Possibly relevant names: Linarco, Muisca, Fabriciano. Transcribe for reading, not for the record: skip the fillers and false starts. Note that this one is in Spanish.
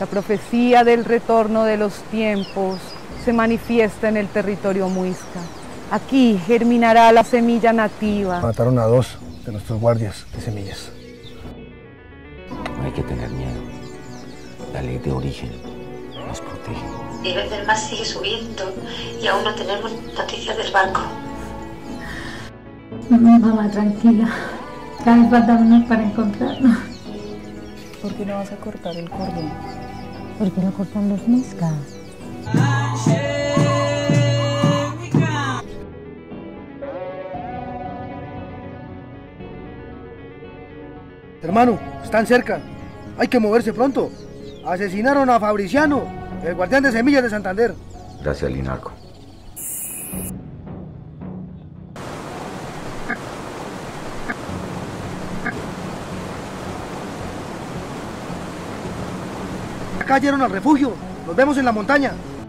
La profecía del retorno de los tiempos se manifiesta en el territorio muisca. Aquí germinará la semilla nativa. Mataron a dos de nuestros guardias de semillas. No hay que tener miedo. La ley de origen nos protege. El nivel del mar sigue subiendo y aún no tenemos noticias del barco. Mamá, tranquila. Cada vez falta menos para encontrarnos. ¿Por qué no vas a cortar el cordón? ¿Por qué no cortan los muiscas? Hermano, están cerca. Hay que moverse pronto. Asesinaron a Fabriciano, el guardián de semillas de Santander. Gracias, Linarco. Cayeron al refugio. Nos vemos en la montaña.